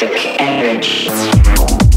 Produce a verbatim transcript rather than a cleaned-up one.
toxic energy.